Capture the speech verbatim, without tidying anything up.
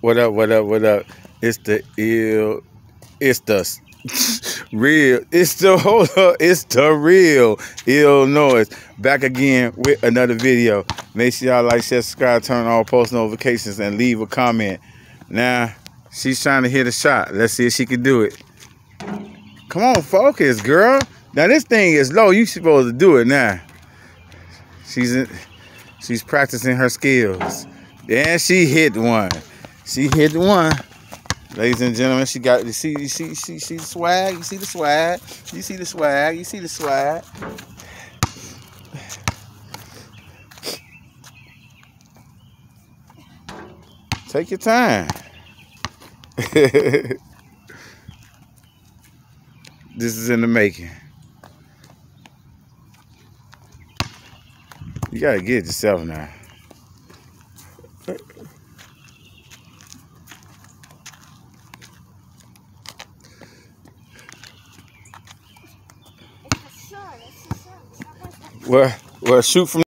What up, what up, what up? It's the ill, it's the real, it's the, hold up, it's the real Illnois. Back again with another video. Make sure y'all like, share, subscribe, turn on all post notifications, and leave a comment. Now, she's trying to hit a shot. Let's see if she can do it. Come on, focus, girl. Now, this thing is low. You supposed to do it now. She's, in, she's practicing her skills. And she hit one. She hit one. Ladies and gentlemen, she got, you see, you see, she, she swag, you see the swag, you see the swag, you see the swag. Take your time. This is in the making. You gotta get yourself now. Well, well, shoot from